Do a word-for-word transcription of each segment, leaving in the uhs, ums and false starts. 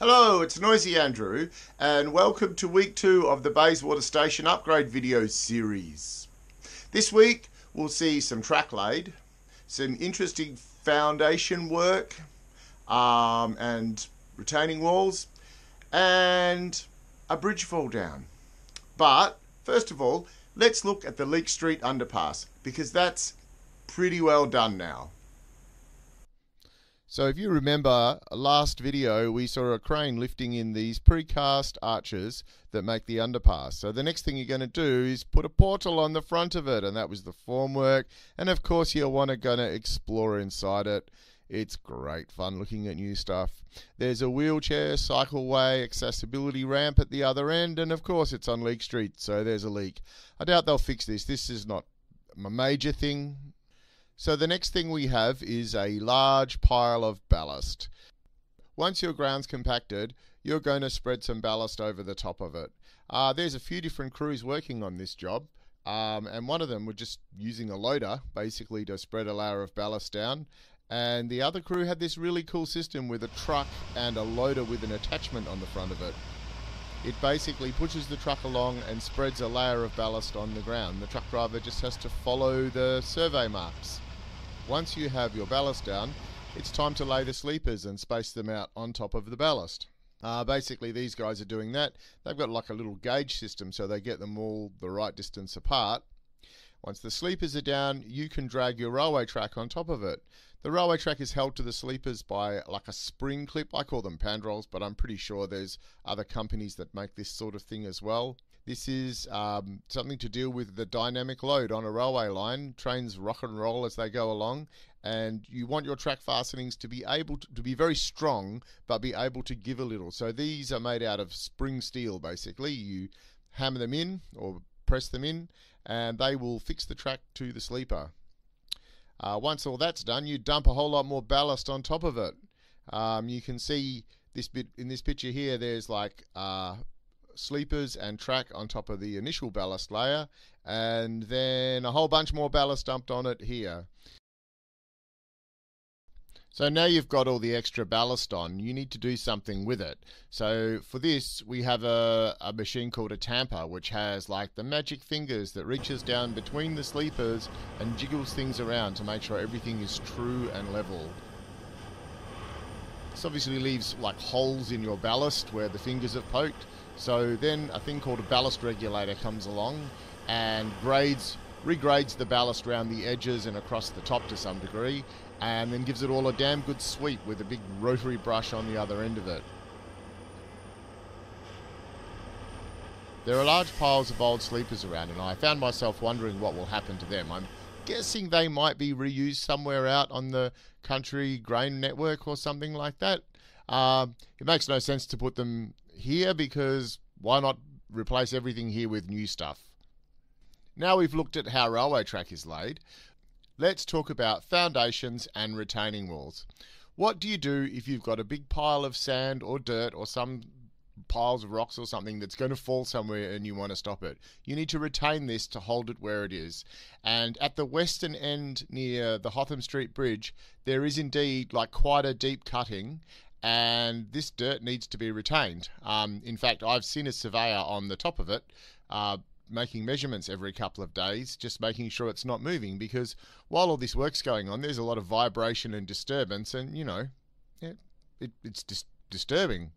Hello, it's Noisy Andrew, and welcome to week two of the Bayswater Station upgrade video series. This week, we'll see some track laid, some interesting foundation work, um, and retaining walls, and a bridge fall down. But, first of all, let's look at the Leake Street underpass, because that's pretty well done now. So if you remember, last video we saw a crane lifting in these precast arches that make the underpass. So the next thing you're going to do is put a portal on the front of it, and that was the formwork. And of course you'll want to go to explore inside it. It's great fun looking at new stuff. There's a wheelchair, cycleway, accessibility ramp at the other end, and of course it's on League Street, so there's a leak. I doubt they'll fix this. This is not a major thing. So the next thing we have is a large pile of ballast. Once your ground's compacted, you're going to spread some ballast over the top of it. Uh, there's a few different crews working on this job, um, and one of them were just using a loader basically to spread a layer of ballast down, and the other crew had this really cool system with a truck and a loader with an attachment on the front of it. It basically pushes the truck along and spreads a layer of ballast on the ground. The truck driver just has to follow the survey marks. Once you have your ballast down, it's time to lay the sleepers and space them out on top of the ballast. Uh, basically, these guys are doing that. They've got like a little gauge system, so they get them all the right distance apart. Once the sleepers are down, you can drag your railway track on top of it. The railway track is held to the sleepers by like a spring clip. I call them pandrolls, but I'm pretty sure there's other companies that make this sort of thing as well. This is um, something to deal with the dynamic load on a railway line. Trains rock and roll as they go along, and you want your track fastenings to be able to, to be very strong, but be able to give a little. So these are made out of spring steel, basically. You hammer them in or press them in, and they will fix the track to the sleeper. Uh, once all that's done, you dump a whole lot more ballast on top of it. Um, you can see this bit in this picture here. There's like Uh, sleepers and track on top of the initial ballast layer, and then a whole bunch more ballast dumped on it here. So now you've got all the extra ballast on, you need to do something with it. So for this we have a, a machine called a tamper, which has like the magic fingers that reaches down between the sleepers and jiggles things around to make sure everything is true and level. This obviously leaves like holes in your ballast where the fingers have poked. So then a thing called a ballast regulator comes along and grades, regrades the ballast around the edges and across the top to some degree, and then gives it all a damn good sweep with a big rotary brush on the other end of it. There are large piles of old sleepers around, and I found myself wondering what will happen to them. I'm guessing they might be reused somewhere out on the country grain network or something like that. Uh, it makes no sense to put them here, because why not replace everything here with new stuff? Now we've looked at how railway track is laid, let's talk about foundations and retaining walls. What do you do if you've got a big pile of sand or dirt or some piles of rocks or something that's going to fall somewhere and you want to stop it? You need to retain this to hold it where it is. And at the western end near the Hotham Street Bridge, there is indeed like quite a deep cutting, and this dirt needs to be retained. Um, in fact, I've seen a surveyor on the top of it uh, making measurements every couple of days, just making sure it's not moving, because while all this work's going on, there's a lot of vibration and disturbance, and you know, it, it, it's dis disturbing.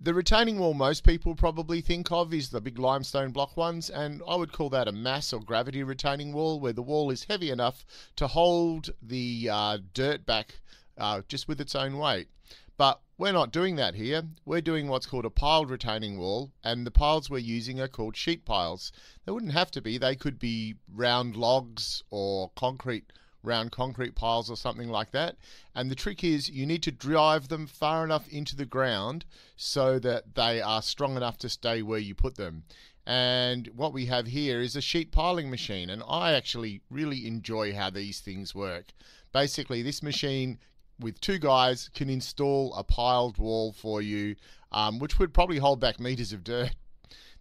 The retaining wall most people probably think of is the big limestone block ones, and I would call that a mass or gravity retaining wall, where the wall is heavy enough to hold the uh, dirt back Uh, just with its own weight. But we're not doing that here. We're doing what's called a piled retaining wall, and the piles we're using are called sheet piles. They wouldn't have to be. They could be round logs or concrete, round concrete piles or something like that. And the trick is you need to drive them far enough into the ground so that they are strong enough to stay where you put them. And what we have here is a sheet piling machine, and I actually really enjoy how these things work. Basically, this machine with two guys can install a piled wall for you, um, which would probably hold back meters of dirt.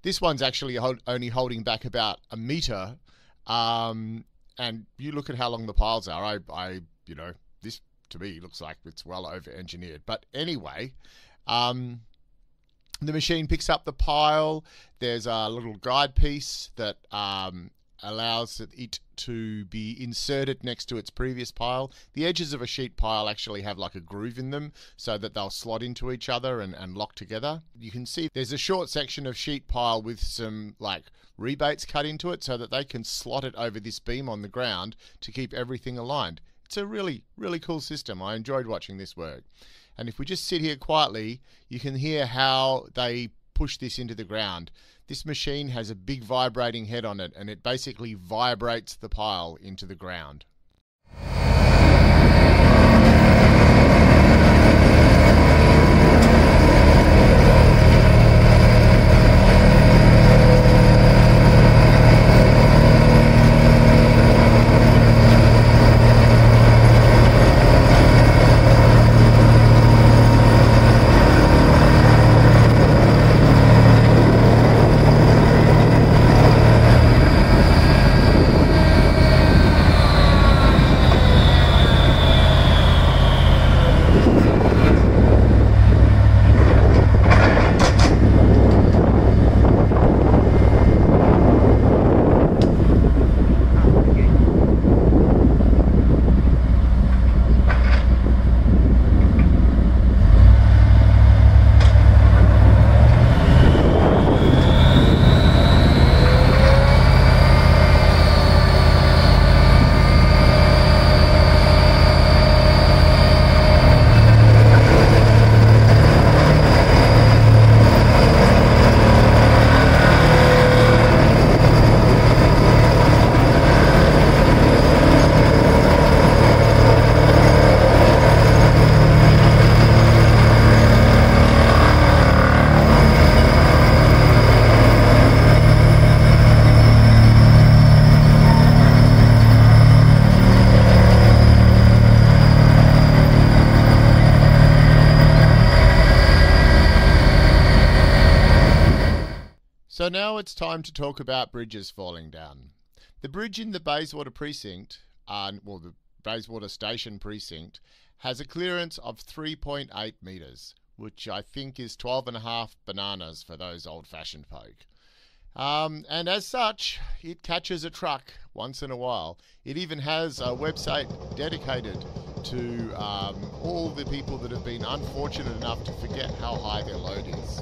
This one's actually hold, only holding back about a meter, um, and you look at how long the piles are. I, I you know, this to me looks like it's well over-engineered. But anyway, um, the machine picks up the pile. There's a little guide piece that um, allows it to be inserted next to its previous pile. The edges of a sheet pile actually have like a groove in them so that they'll slot into each other and, and lock together. You can see there's a short section of sheet pile with some like rebates cut into it so that they can slot it over this beam on the ground to keep everything aligned. It's a really, really cool system. I enjoyed watching this work. And if we just sit here quietly, you can hear how they push this into the ground. This machine has a big vibrating head on it, and it basically vibrates the pile into the ground. So now it's time to talk about bridges falling down. The bridge in the Bayswater precinct, uh, well the Bayswater Station precinct, has a clearance of three point eight metres, which I think is twelve and a half bananas for those old-fashioned folk. Um, and as such, it catches a truck once in a while. It even has a website dedicated to um, all the people that have been unfortunate enough to forget how high their load is.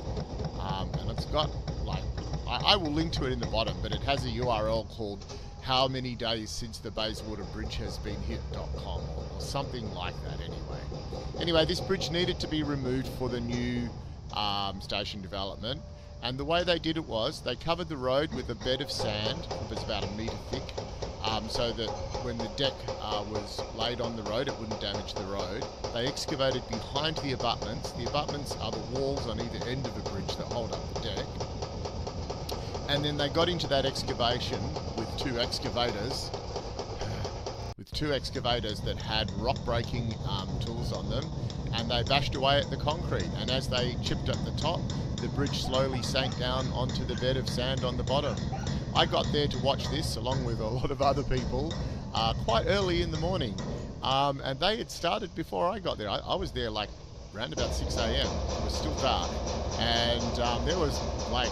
Um, and it's got, like, I will link to it in the bottom, but it has a U R L called how many days since the Bayswater Bridge has been hit dot com or something like that anyway. Anyway, this bridge needed to be removed for the new um, station development, and the way they did it was they covered the road with a bed of sand. It was about a metre thick, um, so that when the deck uh, was laid on the road it wouldn't damage the road. They excavated behind the abutments. The abutments are the walls on either end of the bridge that hold up the deck. And then they got into that excavation with two excavators, with two excavators that had rock-breaking um, tools on them, and they bashed away at the concrete. And as they chipped at the top, the bridge slowly sank down onto the bed of sand on the bottom. I got there to watch this, along with a lot of other people, uh, quite early in the morning. Um, and they had started before I got there. I, I was there like around about six A M It was still dark. And um, there was like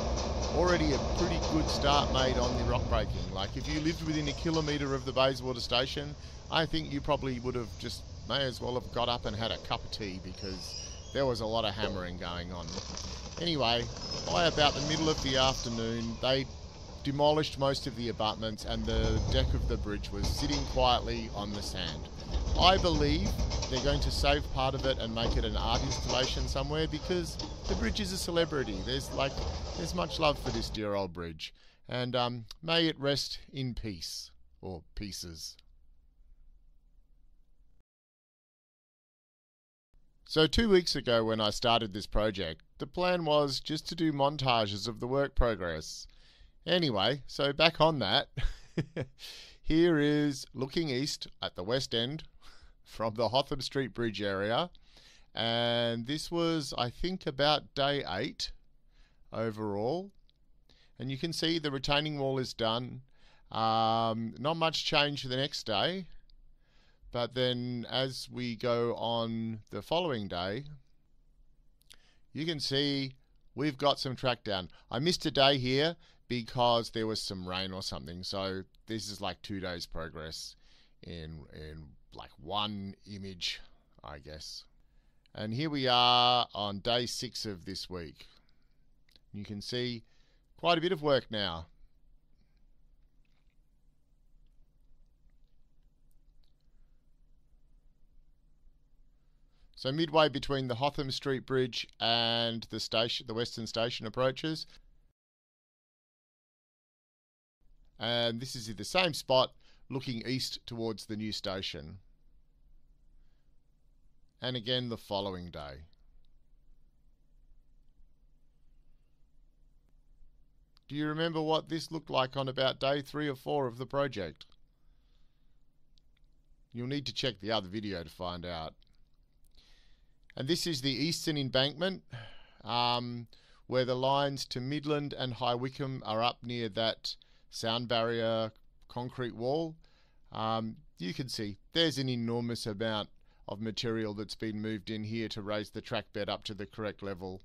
already a pretty good start made on the rock breaking. Like if you lived within a kilometre of the Bayswater Station, I think you probably would have just may as well have got up and had a cup of tea, because there was a lot of hammering going on. Anyway, by about the middle of the afternoon, they demolished most of the abutments and the deck of the bridge was sitting quietly on the sand. I believe they're going to save part of it and make it an art installation somewhere, because the bridge is a celebrity. There's like, there's much love for this dear old bridge. And um, may it rest in peace, or pieces. So two weeks ago when I started this project, the plan was just to do montages of the work progress. Anyway, so back on that. Here is looking east at the west end from the Hotham Street Bridge area. And this was, I think, about day eight overall. And you can see the retaining wall is done. Um, not much change for the next day. But then as we go on the following day, you can see we've got some track down. I missed a day here because there was some rain or something. So this is like two days progress in, in like one image, I guess. And here we are on day six of this week. You can see quite a bit of work now. So midway between the Hotham Street Bridge and the station, the Western Station approaches. And this is the same spot looking east towards the new station. And again the following day. Do you remember what this looked like on about day three or four of the project? You'll need to check the other video to find out. And this is the eastern embankment, um, where the lines to Midland and High Wycombe are up near that sound barrier concrete wall. Um, you can see there's an enormous amount of material that's been moved in here to raise the track bed up to the correct level.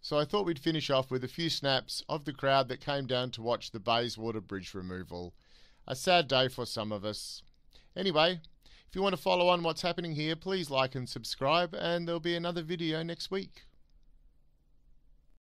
So I thought we'd finish off with a few snaps of the crowd that came down to watch the Bayswater Bridge removal. A sad day for some of us. Anyway, if you want to follow on what's happening here, please like and subscribe, and there'll be another video next week.